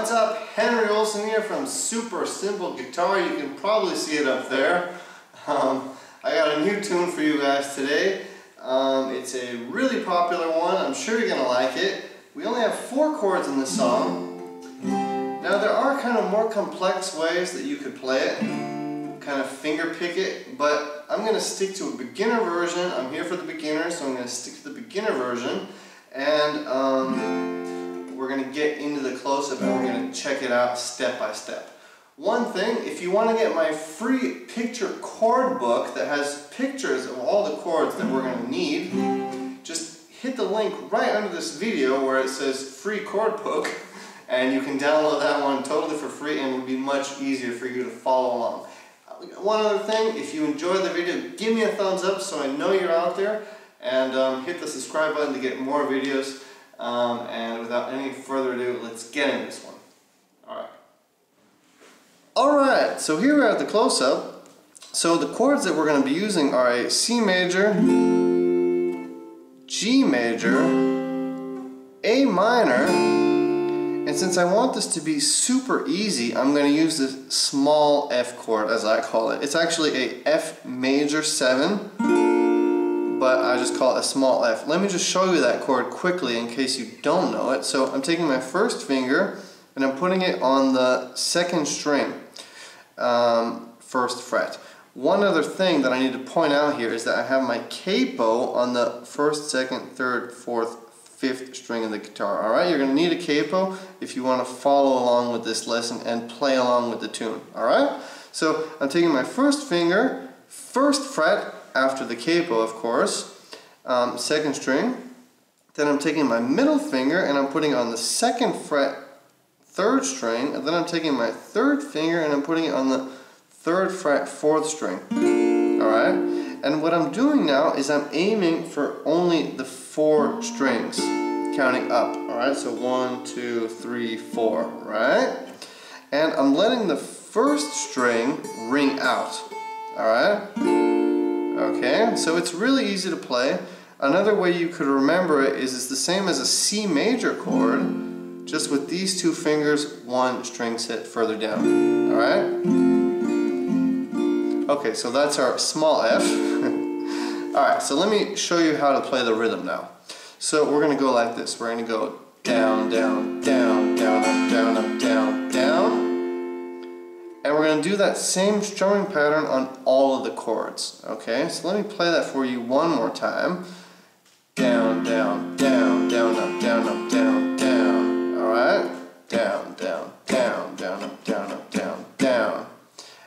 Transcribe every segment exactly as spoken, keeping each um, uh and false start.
What's up? Henry Olsen here from Super Simple Guitar. You can probably see it up there. Um, I got a new tune for you guys today. Um, it's a really popular one. I'm sure you're going to like it. We only have four chords in this song. Now there are kind of more complex ways that you could play it, kind of finger pick it, but I'm going to stick to a beginner version. I'm here for the beginners, so I'm going to stick to the beginner version. And um, we're going to get into the close-up and we're going to check it out step by step. One thing, if you want to get my free picture chord book that has pictures of all the chords that we're going to need, just hit the link right under this video where it says free chord book, and you can download that one totally for free and it will be much easier for you to follow along. One other thing, if you enjoyed the video, give me a thumbs up so I know you're out there, and um, hit the subscribe button to get more videos. Um, and without any further ado, let's get into this one. Alright. Alright, so here we are at the close-up. So the chords that we're going to be using are a C major, G major, A minor, and since I want this to be super easy, I'm going to use this small F chord, as I call it. It's actually a F major seven. But I just call it a small F. Let me just show you that chord quickly in case you don't know it. So I'm taking my first finger and I'm putting it on the second string, um, first fret. One other thing that I need to point out here is that I have my capo on the first, second, third, fourth, fifth string of the guitar. Alright, you're going to need a capo if you want to follow along with this lesson and play along with the tune. Alright, so I'm taking my first finger, first fret, after the capo, of course, um, second string. Then I'm taking my middle finger and I'm putting it on the second fret, third string, and then I'm taking my third finger and I'm putting it on the third fret, fourth string. Alright? And what I'm doing now is I'm aiming for only the four strings, counting up. Alright? So one, two, three, four. Right? And I'm letting the first string ring out. Alright? Okay, so it's really easy to play. Another way you could remember it is it's the same as a C major chord, just with these two fingers, one string set further down. Alright? Okay, so that's our small F. Alright, so let me show you how to play the rhythm now. So we're going to go like this. We're going to go down, down, down, down, up, down, up, down, down. And we're going to do that same strumming pattern on all of the chords. Okay, so let me play that for you one more time. Down, down, down, down, up, down, up, down, down. Alright? Down, down, down, down, up, down, up, down, down.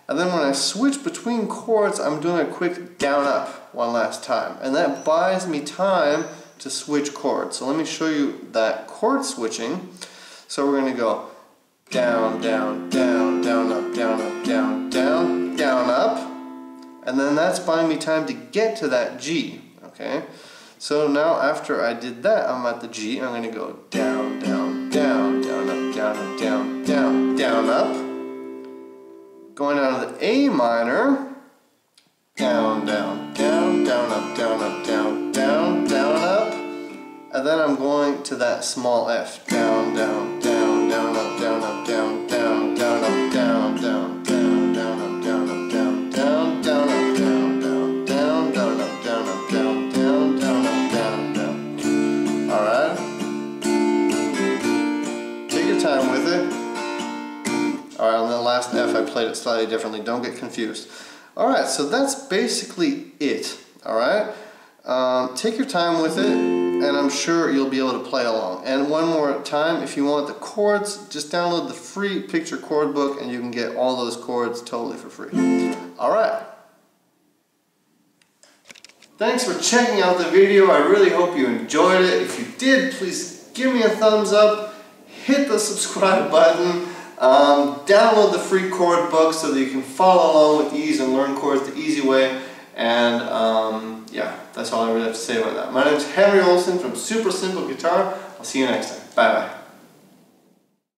And then when I switch between chords, I'm doing a quick down, up one last time. And that buys me time to switch chords. So let me show you that chord switching. So we're going to go down, down, down, down, up, down, up, down, down, down, up. And then that's buying me time to get to that G, okay? So now after I did that, I'm at the G. I'm going to go down, down, down, down, up, down, up, down, down, down, up. Going down to the A minor. Down, down, down, down, up, down, up, down, down, down, up. And then I'm going to that small F. Down, down, down. Down, up, down, up, down, down, down, up, down, down, down, down, up, down, up, down, down, down, up, down, down, down, down, up, down, up, down, down, down, up, down, down. Alright? Take your time with it. Alright, on the last F I played it slightly differently. Don't get confused. Alright, so that's basically it. Alright? Um, take your time with it. And I'm sure you'll be able to play along. And one more time, if you want the chords, just download the free picture chord book and you can get all those chords totally for free. Alright. Thanks for checking out the video. I really hope you enjoyed it. If you did, please give me a thumbs up, hit the subscribe button, um, download the free chord book so that you can follow along with ease and learn chords the easy way. And um, yeah, that's all I really have to say about that. My name is Henry Olsen from Super Simple Guitar. I'll see you next time. Bye bye.